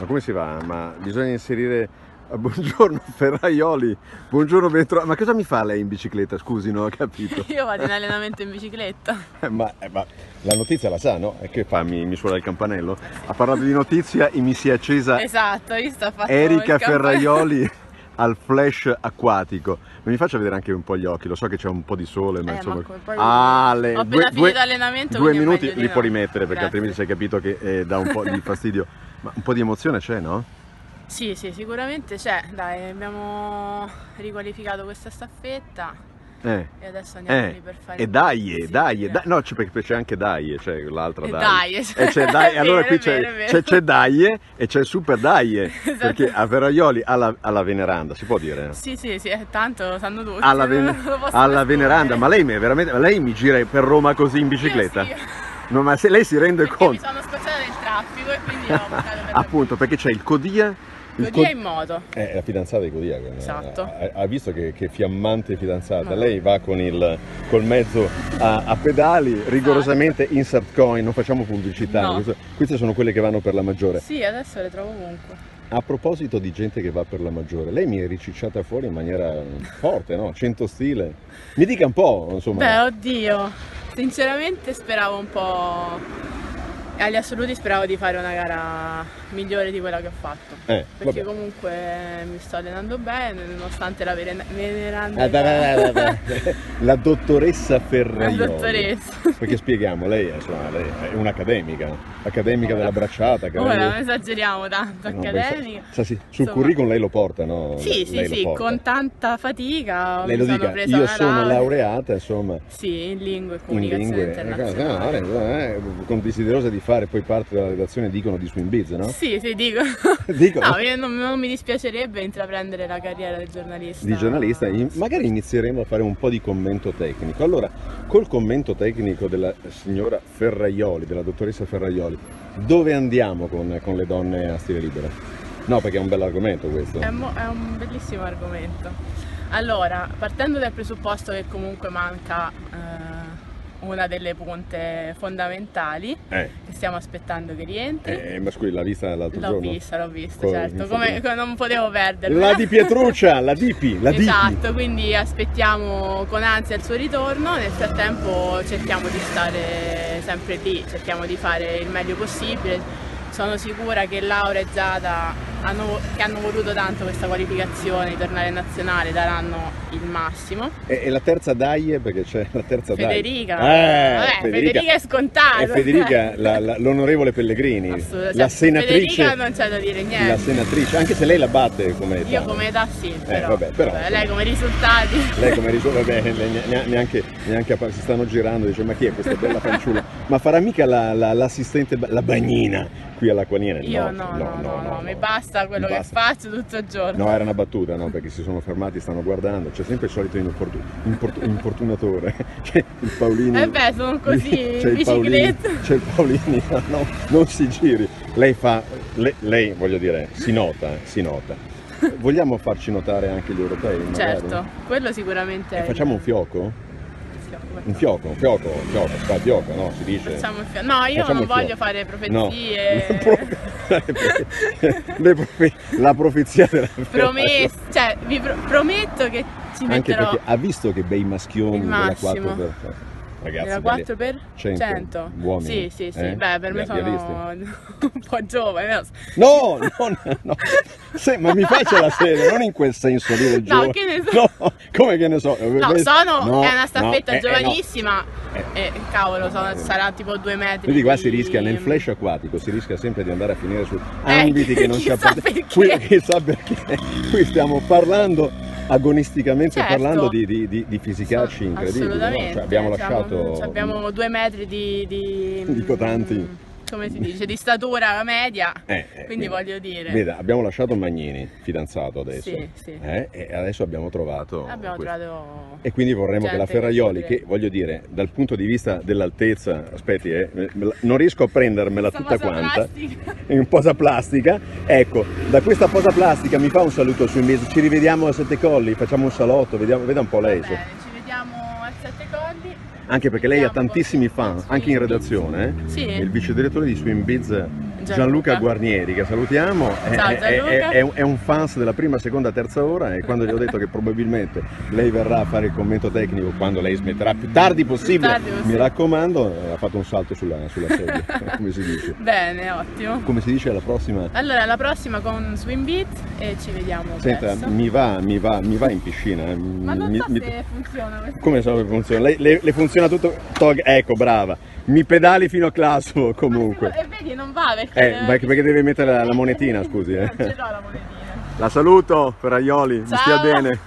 Ma come si va? Ma bisogna inserire... Buongiorno Ferraioli, buongiorno Pietruccia. Ma cosa mi fa lei in bicicletta? Scusi, non ho capito. Io vado in allenamento in bicicletta. Ma la notizia la sa, no? E che fa? Mi suona il campanello? Ha parlato di notizia e mi si è accesa. Esatto, hai visto? Ha fatto Erika Ferraioli al flash acquatico. Mi faccia vedere anche un po' gli occhi, lo so che c'è un po' di sole, ma insomma. Ma le... Ho appena finito l'allenamento. 2 minuti li può rimettere, perché altrimenti si è capito che dà un po' di fastidio. Ma un po' di emozione c'è, no? Sì, sì, sicuramente c'è, dai, abbiamo riqualificato questa staffetta e adesso andiamo lì per fare... E dai, no, perché c'è anche dai, c'è l'altra dai. E c'è dai, allora qui c'è dai e c'è super dai, esatto. Perché a Ferraioli alla veneranda, si può dire? No? Sì, sì, sì, tanto lo sanno tutti. Alla veneranda, ma lei, lei mi gira per Roma così in bicicletta? Sì, sì. No, ma se lei si rende conto... mi sono scocciata del traffico e quindi ho bucato per... Appunto, perché c'è il Codia... Codia in moto. È la fidanzata di Codia. Esatto. Ha visto che fiammante fidanzata. No. Lei va con col mezzo a pedali, rigorosamente insert coin, non facciamo pubblicità. No. Queste sono quelle che vanno per la maggiore. Sì, adesso le trovo ovunque. A proposito di gente che va per la maggiore, lei mi è ricicciata fuori in maniera forte, no? 100 stile. Mi dica un po', insomma. Beh, oddio. Sinceramente speravo un po'... Agli assoluti speravo di fare una gara migliore di quella che ho fatto, perché comunque mi sto allenando bene, nonostante la veneranda... La dottoressa Ferraioli. La dottoressa. Perché spieghiamo, lei è un'accademica, accademica della bracciata. Ora non esageriamo tanto, no, accademica. Sul curriculum lei lo porta, no? Sì, sì, sì, con tanta fatica lei mi lo sono presa. Io sono laureata, insomma. Sì, in lingue e comunicazione internazionale. Con desiderosa di fare poi parte della redazione, dicono, di Swim Beat, no? Sì, sì, dicono. No, io non mi dispiacerebbe intraprendere la carriera del giornalista. Di giornalista, magari inizieremo a fare un po' di commento tecnico. Allora, col commento tecnico della signora Ferraioli, della dottoressa Ferraioli, dove andiamo con le donne a stile libero? No, perché è un bell'argomento questo. È un bellissimo argomento. Allora, partendo dal presupposto che comunque manca... una delle punte fondamentali che stiamo aspettando che rientri. Ma scusi, l'ha vista l'altro giorno? L'ho vista, certo, come non potevo perderla. La di Pietruccia, la DP, esatto, quindi aspettiamo con ansia il suo ritorno. Nel frattempo cerchiamo di stare sempre lì, cerchiamo di fare il meglio possibile. Sono sicura che Laura e Giada, che hanno voluto tanto questa qualificazione, di tornare in nazionale, daranno il massimo. E la terza dai, perché c'è la terza Federica, Federica è scontata. E Federica, l'onorevole Pellegrini, la senatrice. Federica non c'è da dire niente. La senatrice, anche se lei la batte come età. Io come età sì, però lei come risultati. Lei come risultati, neanche si stanno girando, dice ma chi è questa bella fanciulla? Ma farà mica l'assistente, la bagnina qui all'Acquaniene? Io no, mi basta quello che faccio tutto il giorno. No, era una battuta, no? Perché si sono fermati, stanno guardando, c'è sempre il solito importunatore, c'è il Paolini. Beh, sono così, in bicicletta. C'è il Paolini, no, non si giri. Lei, voglio dire, si nota. Vogliamo farci notare anche gli europei? Magari? Certo, quello sicuramente è. Facciamo un fioco? Un fioco, no? Si dice. No, io non voglio fare profezie. La profezia della Ferraioli. Cioè, vi prometto che ci metterò. Anche perché ha visto che bei maschioni della 4x. Ragazzi, della 4x100 uomini. Sì, sì, sì. Beh, per me sono un po' giovane. No. Ma mi faccia la serie, non in quel senso lì del giovane. No, che ne so. No, come che ne so? No, è una staffetta giovanissima. Cavolo, sarà tipo 2 metri. Quindi qua si rischia, nel flash acquatico, si rischia sempre di andare a finire su ambiti che non si appartengono. Chissà perché. Qui stiamo parlando... agonisticamente, certo, parlando di fisicacci incredibili, no? Cioè, abbiamo lasciato... Cioè, abbiamo 2 metri di cotanti, come si dice, di statura media, quindi voglio dire... Veda, abbiamo lasciato Magnini, fidanzato adesso, sì. E adesso abbiamo trovato... E quindi vorremmo che la Ferraioli, che voglio dire, dal punto di vista dell'altezza, aspetti, non riesco a prendermela tutta quanta, in posa plastica, ecco, da questa posa plastica mi fa un saluto sui mesi, ci rivediamo a Sette Colli, facciamo un salotto, veda un po' lei. Vabbè, ci vediamo a Sette Colli. Anche perché lei ha tantissimi fan, anche in redazione, il vice direttore di Swimbiz Gianluca Guarnieri, che salutiamo. Ciao, è un fan della prima, seconda, terza ora, e quando gli ho detto che probabilmente lei verrà a fare il commento tecnico quando lei smetterà, più tardi possibile, mi raccomando, ha fatto un salto sulla sedia, come si dice. Bene, ottimo. Come si dice alla prossima? Allora, alla prossima con Swim Beat e ci vediamo. Senta, mi va in piscina. Ma non so se funziona. Come so che funziona? Le funziona tutto? Ecco, brava. Mi pedali fino a Glasgow comunque. E vedi, non va perché deve mettere la monetina, scusi. Non ce l'ho la monetina. La saluto, Ferraioli, mi stia bene.